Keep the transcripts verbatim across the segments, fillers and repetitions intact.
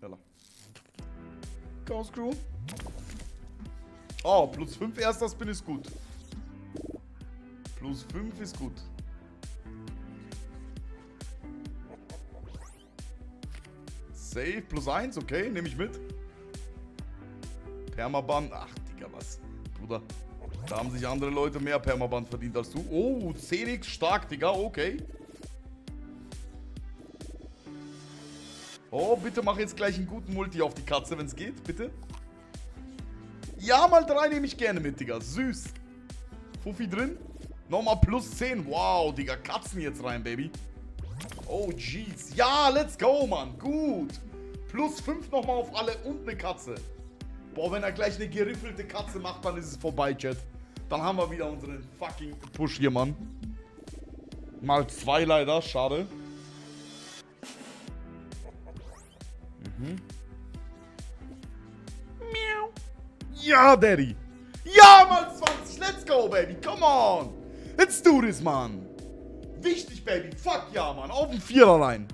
Schneller. Chaos Crew. Oh, plus fünf erster Spin ist gut. Plus fünf ist gut. Safe, plus eins, okay, nehme ich mit. Permaband, ach Digga, was, Bruder. Da haben sich andere Leute mehr Permaband verdient als du. Oh, C D X stark, Digga, okay. Oh, bitte mach jetzt gleich einen guten Multi auf die Katze, wenn es geht, bitte. Ja, mal drei nehme ich gerne mit, Digga, süß. Fuffi drin. Nochmal plus zehn, wow, Digga, Katzen jetzt rein, Baby. Oh, jeez. Ja, let's go, Mann. Gut. Plus fünf nochmal auf alle und eine Katze. Boah, wenn er gleich eine geriffelte Katze macht, dann ist es vorbei, Chat. Dann haben wir wieder unseren fucking Push hier, Mann. Mal zwei leider, schade. Mhm. Miau. Ja, Daddy. Ja, mal zwanzig. Let's go, Baby. Come on. Let's do this, Mann. Wichtig, Baby. Fuck ja, Mann. Auf den Vierer rein.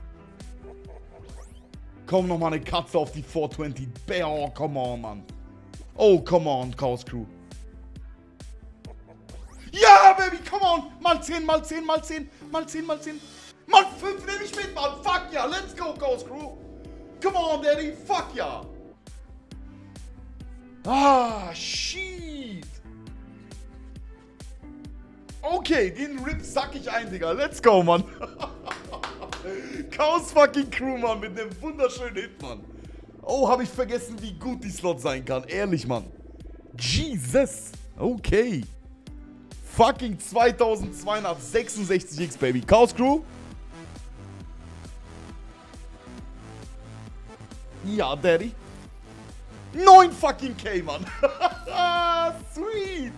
Komm, nochmal eine Katze auf die vier zwanzig. Oh, come on, Mann. Oh, come on, Chaos Crew. Ja, Baby, come on. Mal zehn, mal zehn, mal zehn. Mal zehn, mal zehn. Mal fünf nehme ich mit, Mann. Fuck ja. Let's go, Chaos Crew. Come on, Daddy. Fuck ja. Ah, shit. Okay, den Rip sack ich ein, Digga. Let's go, Mann. Chaos fucking Crew, Mann. Mit einem wunderschönen Hit, Mann. Oh, habe ich vergessen, wie gut die Slot sein kann. Ehrlich, Mann. Jesus. Okay. Fucking zweitausendzweihundertsechsundsechzig X, Baby. Chaos Crew. Ja, Daddy. neun fucking K, Mann. Sweet.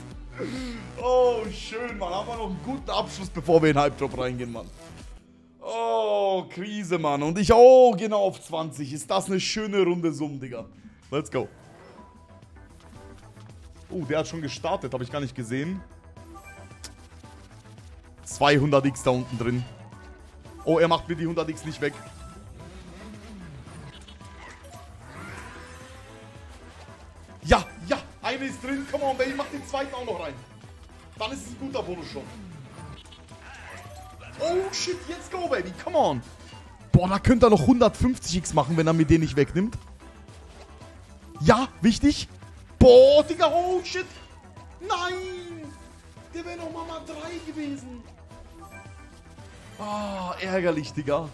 Oh, schön, Mann. Haben wir noch einen guten Abschluss, bevor wir in den Hype Drop reingehen, Mann. Oh, Krise, Mann. Und ich, oh, genau auf zwanzig. Ist das eine schöne Runde Summen, Digga. Let's go. Oh, der hat schon gestartet. Habe ich gar nicht gesehen. zweihundert X da unten drin. Oh, er macht mir die hundert X nicht weg. Ja, ja. Eine ist drin, come on, Baby, mach den zweiten auch noch rein. Dann ist es ein guter Bonus schon. Oh shit, jetzt go, Baby, come on. Boah, da könnte er noch hundertfünfzig X machen, wenn er mir den nicht wegnimmt. Ja, wichtig. Boah, Digga, oh shit. Nein. Der wäre noch Mama drei gewesen. Ah, ärgerlich, Digga.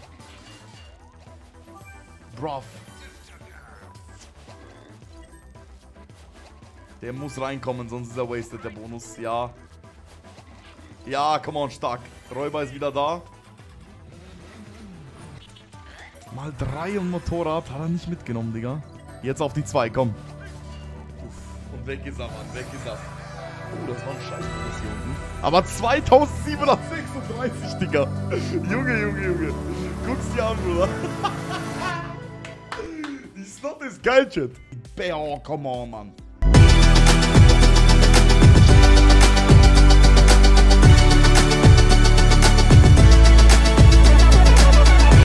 Bruv. Der muss reinkommen, sonst ist er wasted, der Bonus. Ja. Ja, come on, stark. Räuber ist wieder da. Mal drei und Motorrad hat er nicht mitgenommen, Digga. Jetzt auf die zwei, komm. Uff. Und weg ist er, Mann, weg ist er. Oh, das war ein Scheiß-Bonus hier unten. Aber zweitausendsiebenhundertsechsunddreißig, Digga. Junge, Junge, Junge. Guck's dir an, Bruder. Die Slot ist geil, Chat. Oh, come on, Mann.